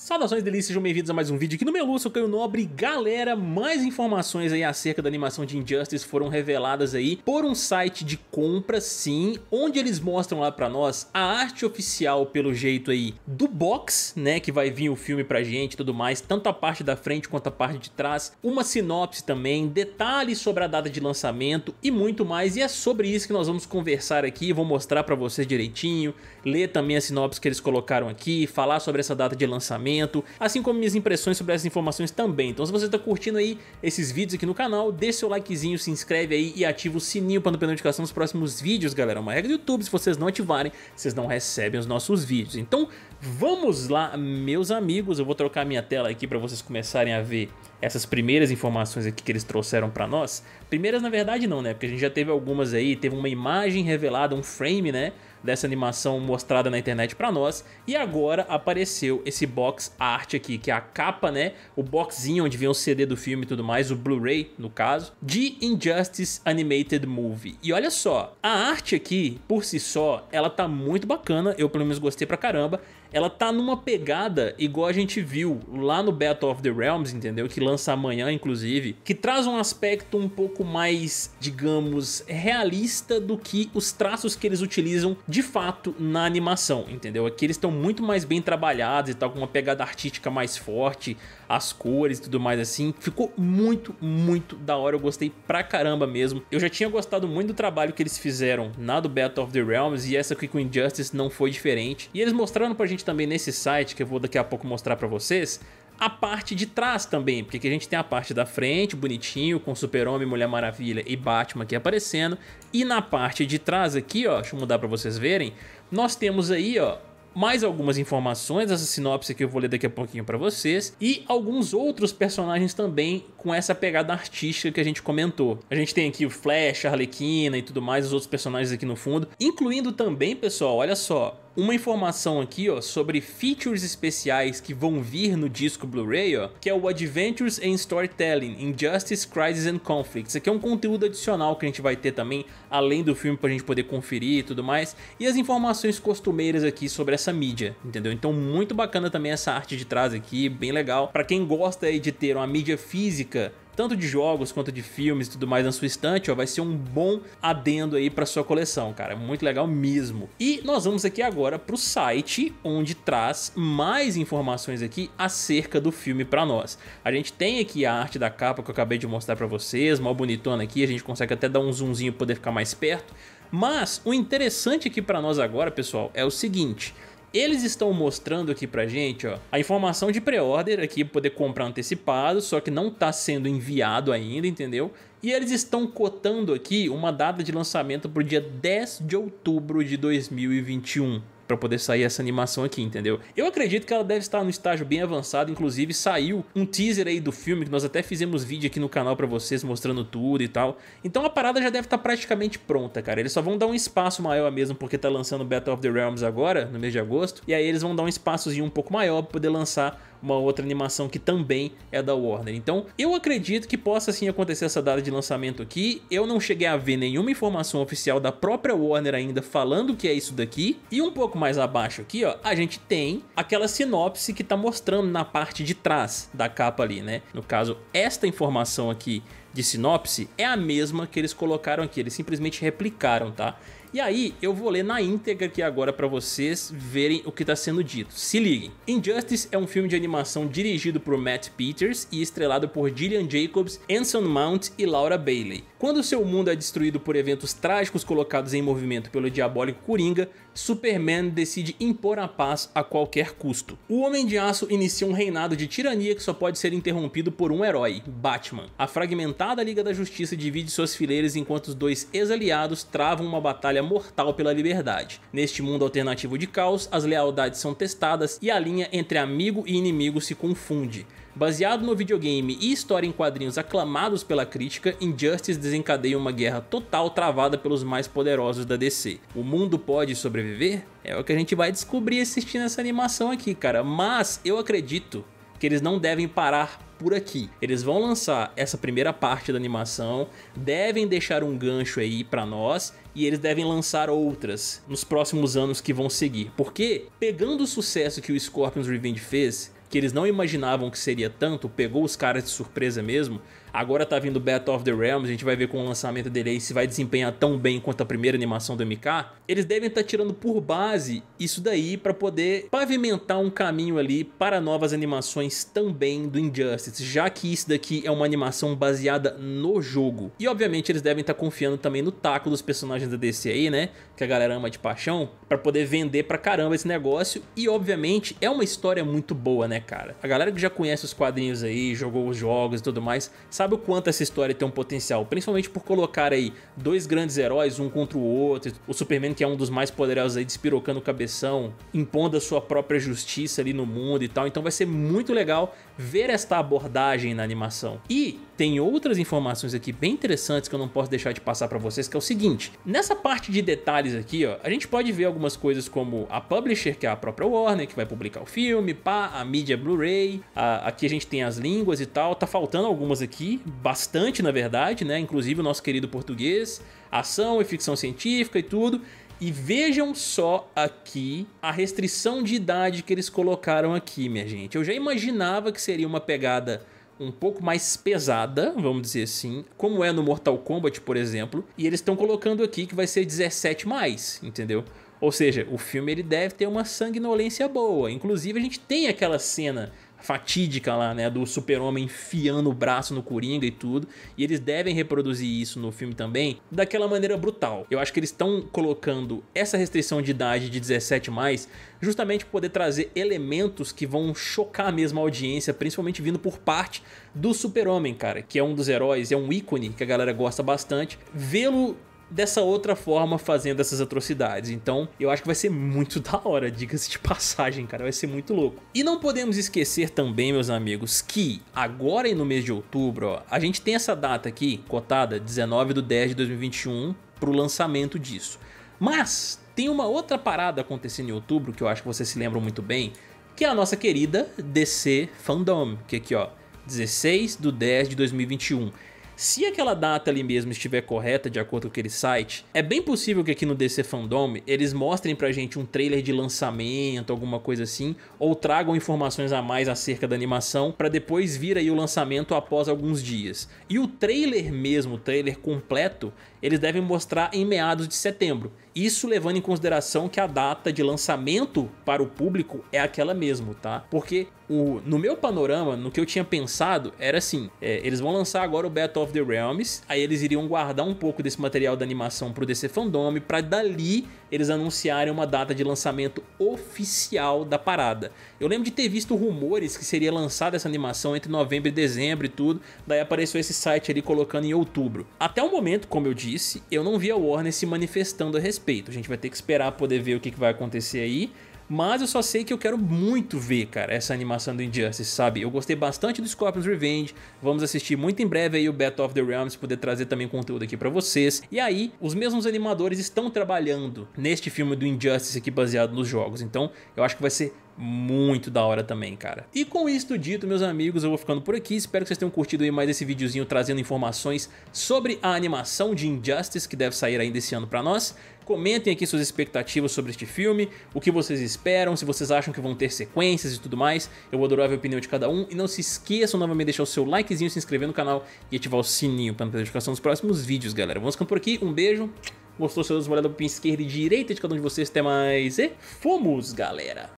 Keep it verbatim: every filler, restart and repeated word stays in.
Saudações delícias, sejam bem-vindos a mais um vídeo aqui no Meia-Lua, sou Caio Nobre. Galera, mais informações aí acerca da animação de Injustice foram reveladas aí por um site de compra, sim, onde eles mostram lá pra nós a arte oficial, pelo jeito aí, do box, né, que vai vir o filme pra gente e tudo mais, tanto a parte da frente quanto a parte de trás, uma sinopse também, detalhes sobre a data de lançamento e muito mais, e é sobre isso que nós vamos conversar aqui, vou mostrar pra vocês direitinho, ler também a sinopse que eles colocaram aqui, falar sobre essa data de lançamento, assim como minhas impressões sobre essas informações também. Então se você tá curtindo aí esses vídeos aqui no canal, deixa seu likezinho, se inscreve aí e ativa o sininho para não perder notificação dos próximos vídeos, galera. Uma regra do YouTube, se vocês não ativarem, vocês não recebem os nossos vídeos. Então vamos lá, meus amigos, eu vou trocar minha tela aqui para vocês começarem a ver essas primeiras informações aqui que eles trouxeram para nós. Primeiras na verdade não, né, porque a gente já teve algumas aí, teve uma imagem revelada, um frame, né, dessa animação mostrada na internet para nós, e agora apareceu esse box art aqui, que é a capa, né, o boxinho onde vem o C D do filme e tudo mais, o Blu-ray no caso, de Injustice Animated Movie. E olha só, a arte aqui por si só, ela tá muito bacana, eu pelo menos gostei pra caramba. Ela tá numa pegada igual a gente viu lá no Battle of the Realms, entendeu? Que lança amanhã, inclusive, que traz um aspecto um pouco mais, digamos, realista do que os traços que eles utilizam de fato na animação, entendeu? Aqui eles estão muito mais bem trabalhados e tal, com uma pegada artística mais forte, as cores e tudo mais assim. Ficou muito, muito da hora, eu gostei pra caramba mesmo. Eu já tinha gostado muito do trabalho que eles fizeram na do Battle of the Realms, e essa aqui com Injustice não foi diferente. E eles mostraram pra gente também nesse site, que eu vou daqui a pouco mostrar pra vocês, a parte de trás também, porque aqui a gente tem a parte da frente, bonitinho, com Super-Homem, Mulher Maravilha e Batman aqui aparecendo, e na parte de trás aqui, ó, deixa eu mudar pra vocês verem, nós temos aí, ó, mais algumas informações, essa sinopse que eu vou ler daqui a pouquinho pra vocês, e alguns outros personagens também com essa pegada artística que a gente comentou. A gente tem aqui o Flash, a Arlequina e tudo mais, os outros personagens aqui no fundo, incluindo também, pessoal, olha só, uma informação aqui, ó, sobre features especiais que vão vir no disco Blu-ray, ó, que é o Adventures in Storytelling, Injustice, Crisis and Conflict. Isso aqui é um conteúdo adicional que a gente vai ter também, além do filme, pra gente poder conferir e tudo mais. E as informações costumeiras aqui sobre essa mídia, entendeu? Então muito bacana também essa arte de trás aqui, bem legal. Pra quem gosta aí de ter uma mídia física, tanto de jogos quanto de filmes e tudo mais na sua estante, ó, vai ser um bom adendo aí pra sua coleção, cara, muito legal mesmo. E nós vamos aqui agora pro site, onde traz mais informações aqui acerca do filme pra nós. A gente tem aqui a arte da capa que eu acabei de mostrar pra vocês, mal bonitona aqui, a gente consegue até dar um zoomzinho pra poder ficar mais perto, mas o interessante aqui pra nós agora, pessoal, é o seguinte... Eles estão mostrando aqui pra gente, ó, a informação de pré-order aqui, poder comprar antecipado, só que não tá sendo enviado ainda, entendeu? E eles estão cotando aqui uma data de lançamento pro dia dez de outubro de dois mil e vinte e um. Pra poder sair essa animação aqui, entendeu? Eu acredito que ela deve estar no estágio bem avançado, inclusive saiu um teaser aí do filme, que nós até fizemos vídeo aqui no canal pra vocês, mostrando tudo e tal. Então a parada já deve estar praticamente pronta, cara. Eles só vão dar um espaço maior mesmo, porque tá lançando Battle of the Realms agora, no mês de agosto, e aí eles vão dar um espaçozinho um pouco maior pra poder lançar uma outra animação que também é da Warner. Então eu acredito que possa sim acontecer essa data de lançamento aqui. Eu não cheguei a ver nenhuma informação oficial da própria Warner ainda falando que é isso daqui, e um pouco mais abaixo aqui, ó, a gente tem aquela sinopse que tá mostrando na parte de trás da capa ali, né? No caso, esta informação aqui de sinopse é a mesma que eles colocaram aqui, eles simplesmente replicaram, tá? E aí, eu vou ler na íntegra aqui agora pra vocês verem o que tá sendo dito. Se liguem. Injustice é um filme de animação dirigido por Matt Peters e estrelado por Gillian Jacobs, Anson Mount e Laura Bailey. Quando seu mundo é destruído por eventos trágicos colocados em movimento pelo diabólico Coringa, Superman decide impor a paz a qualquer custo. O Homem de Aço inicia um reinado de tirania que só pode ser interrompido por um herói, Batman. A fragmentada Liga da Justiça divide suas fileiras enquanto os dois ex-aliados travam uma batalha mortal pela liberdade. Neste mundo alternativo de caos, as lealdades são testadas e a linha entre amigo e inimigo se confunde. Baseado no videogame e história em quadrinhos aclamados pela crítica, Injustice desencadeia uma guerra total travada pelos mais poderosos da D C. O mundo pode sobreviver? É o que a gente vai descobrir assistindo essa animação aqui, cara, mas eu acredito que eles não devem parar por aqui. Eles vão lançar essa primeira parte da animação, devem deixar um gancho aí pra nós, e eles devem lançar outras nos próximos anos que vão seguir, porque pegando o sucesso que o Scorpion's Revenge fez, que eles não imaginavam que seria tanto, pegou os caras de surpresa mesmo. Agora tá vindo Battle of the Realms, a gente vai ver com o lançamento dele aí se vai desempenhar tão bem quanto a primeira animação do M K. Eles devem estar tirando por base isso daí pra poder pavimentar um caminho ali para novas animações também do Injustice, já que isso daqui é uma animação baseada no jogo. E obviamente eles devem estar confiando também no taco dos personagens da D C aí, né, que a galera ama de paixão, pra poder vender pra caramba esse negócio. E obviamente é uma história muito boa, né, cara? A galera que já conhece os quadrinhos aí, jogou os jogos e tudo mais, sabe o quanto essa história tem um potencial, principalmente por colocar aí dois grandes heróis, um contra o outro, o Superman, que é um dos mais poderosos aí, despirocando o cabeção, impondo a sua própria justiça ali no mundo e tal. Então vai ser muito legal ver esta abordagem na animação. E tem outras informações aqui bem interessantes que eu não posso deixar de passar pra vocês, que é o seguinte: nessa parte de detalhes aqui, ó, a gente pode ver algumas coisas como a publisher, que é a própria Warner, que vai publicar o filme, pá, a mídia Blu-ray, aqui a gente tem as línguas e tal, tá faltando algumas aqui, bastante na verdade, né? Inclusive o nosso querido português, ação e ficção científica e tudo. E vejam só aqui a restrição de idade que eles colocaram aqui, minha gente. Eu já imaginava que seria uma pegada um pouco mais pesada, vamos dizer assim, como é no Mortal Kombat, por exemplo, e eles estão colocando aqui que vai ser dezessete mais, entendeu? Ou seja, o filme ele deve ter uma sanguinolência boa. Inclusive a gente tem aquela cena fatídica lá, né, do Super-Homem enfiando o braço no Coringa e tudo, e eles devem reproduzir isso no filme também daquela maneira brutal. Eu acho que eles estão colocando essa restrição de idade de dezessete mais, justamente para poder trazer elementos que vão chocar mesmo a audiência, principalmente vindo por parte do Super-Homem, cara, que é um dos heróis, é um ícone que a galera gosta bastante, vê-lo dessa outra forma fazendo essas atrocidades. Então eu acho que vai ser muito da hora, diga-se de passagem, cara, vai ser muito louco. E não podemos esquecer também, meus amigos, que agora no mês de outubro, ó, a gente tem essa data aqui cotada, dezenove do dez de dois mil e vinte e um, pro lançamento disso. Mas tem uma outra parada acontecendo em outubro que eu acho que vocês se lembram muito bem, que é a nossa querida D C FanDome, que aqui ó, dezesseis do dez de dois mil e vinte e um. Se aquela data ali mesmo estiver correta, de acordo com aquele site, é bem possível que aqui no D C FanDome eles mostrem pra gente um trailer de lançamento, alguma coisa assim, ou tragam informações a mais acerca da animação, pra depois vir aí o lançamento após alguns dias. E o trailer mesmo, o trailer completo, eles devem mostrar em meados de setembro. Isso levando em consideração que a data de lançamento para o público é aquela mesmo, tá? Porque o, no meu panorama, no que eu tinha pensado, era assim, é, eles vão lançar agora o Battle of the Realms, aí eles iriam guardar um pouco desse material da animação pro D C FanDome, pra dali eles anunciarem uma data de lançamento oficial da parada. Eu lembro de ter visto rumores que seria lançada essa animação entre novembro e dezembro e tudo, daí apareceu esse site ali colocando em outubro. Até o momento, como eu disse, eu não vi a Warner se manifestando a respeito, a gente vai ter que esperar poder ver o que, que vai acontecer aí. Mas eu só sei que eu quero muito ver, cara, essa animação do Injustice, sabe? Eu gostei bastante do Scorpion's Revenge, vamos assistir muito em breve aí o Battle of the Realms, poder trazer também conteúdo aqui pra vocês. E aí, os mesmos animadores estão trabalhando neste filme do Injustice aqui baseado nos jogos, então eu acho que vai ser muito da hora também, cara. E com isto dito, meus amigos, eu vou ficando por aqui. Espero que vocês tenham curtido aí mais esse videozinho trazendo informações sobre a animação de Injustice, que deve sair ainda esse ano pra nós. Comentem aqui suas expectativas sobre este filme, o que vocês esperam, se vocês acham que vão ter sequências e tudo mais. Eu vou adorar ver a opinião de cada um. E não se esqueçam novamente de deixar o seu likezinho, se inscrever no canal e ativar o sininho para não perder a notificação dos próximos vídeos, galera. Vamos ficando por aqui, um beijo. Gostou, se dá uma olhada pro pin esquerda e direita de cada um de vocês. Até mais e fomos, galera!